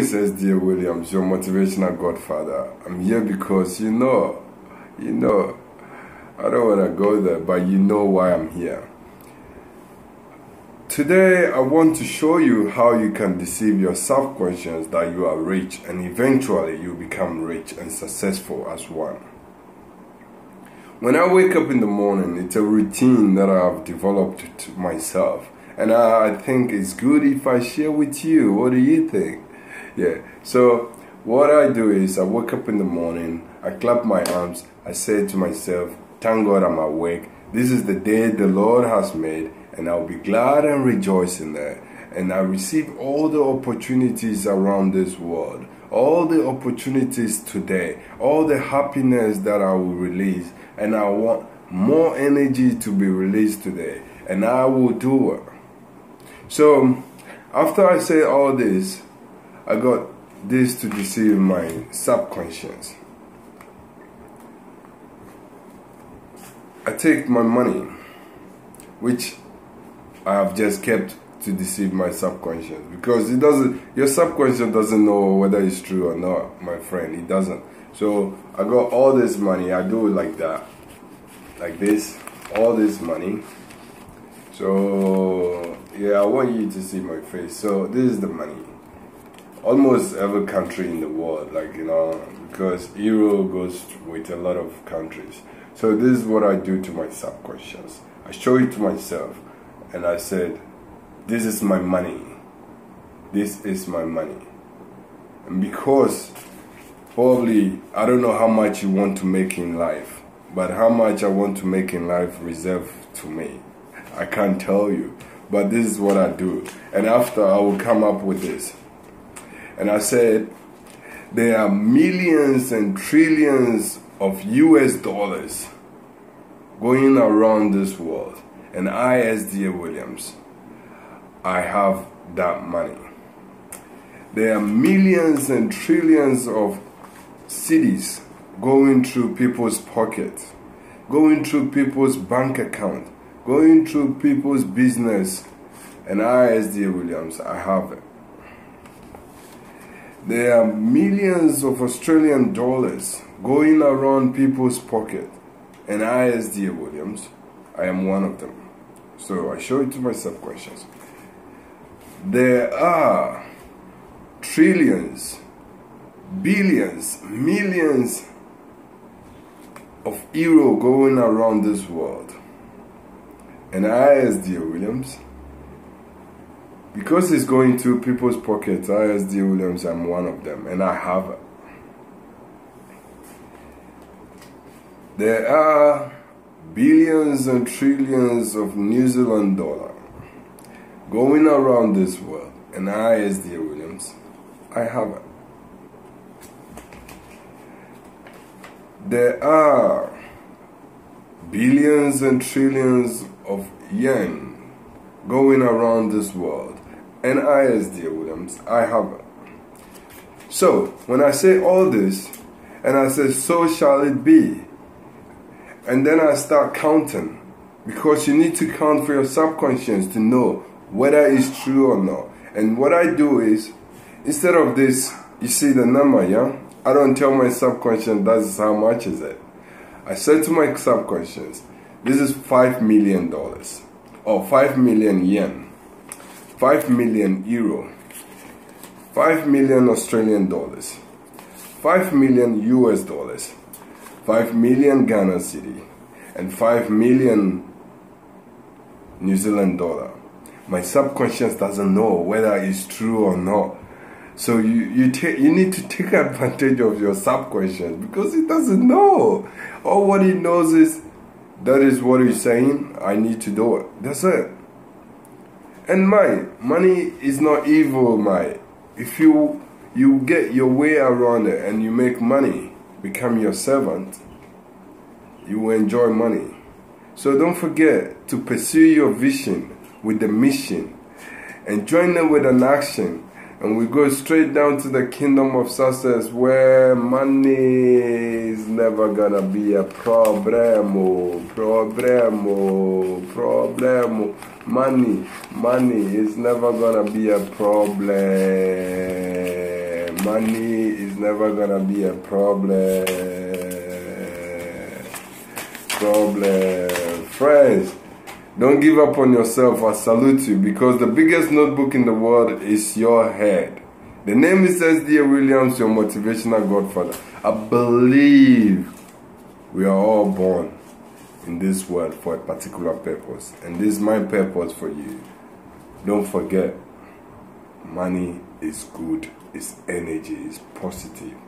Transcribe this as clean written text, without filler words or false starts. It's S.D.A. Williams, your motivational godfather. I'm here because you know, I don't want to go there, but you know why I'm here. Today, I want to show you how you can deceive your subconscious that you are rich and eventually you become rich and successful as one. When I wake up in the morning, it's a routine that I have developed to myself, and I think it's good if I share with you. What do you think? Yeah, so what I do is I wake up in the morning, I clap my arms, I say to myself, thank God I'm awake. This is the day the Lord has made, and I'll be glad and rejoice in that. And I receive all the opportunities around this world, all the opportunities today, all the happiness that I will release, and I want more energy to be released today, and I will do it. So after I say all this, I got this to deceive my subconscious. I take my money, which I have just kept to deceive my subconscious, because it doesn't. Your subconscious doesn't know whether it's true or not, my friend. It doesn't. So I got all this money. I do it like that, like this. All this money. So yeah, I want you to see my face. So this is the money. Almost every country in the world, like, you know, because euro goes with a lot of countries. So this is what I do to my subconscious. I show it to myself and I said, this is my money. This is my money. And because probably I don't know how much you want to make in life, but how much I want to make in life reserved to me, I can't tell you. But this is what I do. And after, I will come up with this. And I said, there are millions and trillions of US dollars going around this world, and I, S.D.A. Williams, I have that money. There are millions and trillions of cities going through people's pockets, going through people's bank account, going through people's business, and I, S.D.A. Williams, I have it. There are millions of Australian dollars going around people's pocket, and I, S.D.A. Williams, I am one of them. So I show it to my subconscious. There are trillions, billions, millions of euro going around this world, and I, S.D.A. Williams, because it's going through people's pockets, I, S.D.A. Williams, I'm one of them, and I have it. There are billions and trillions of New Zealand dollar going around this world, and I, S.D.A. Williams, I have it. There are billions and trillions of yen going around this world, and I, S.D.A. Williams, I have it. So when I say all this, and I say, so shall it be. And then I start counting, because you need to count for your subconscious to know whether it's true or not. And what I do is, instead of this, you see the number, yeah? I don't tell my subconscious that's how much is it. I said to my subconscious, this is $5 million, or 5 million yen, 5 million euro, 5 million Australian dollars, 5 million US dollars, 5 million Ghana cedi, and 5 million New Zealand dollar. My subconscious doesn't know whether it's true or not. So you need to take advantage of your subconscious, because it doesn't know. All what it knows is, that is what it's saying, I need to do it. That's it. And money is not evil, mate. If you get your way around it and you make money, become your servant, you will enjoy money. So don't forget to pursue your vision with the mission, and join them with an action, and we go straight down to the kingdom of success, where money is never gonna be a problemo. Money is never gonna be a problem. Money is never gonna be a problem. Friends, don't give up on yourself. I salute you, because the biggest notebook in the world is your head. The name is S.D.A. Williams, your motivational godfather. I believe we are all born in this world for a particular purpose, and this is my purpose for you. Don't forget, money is good, it's energy, it's positive.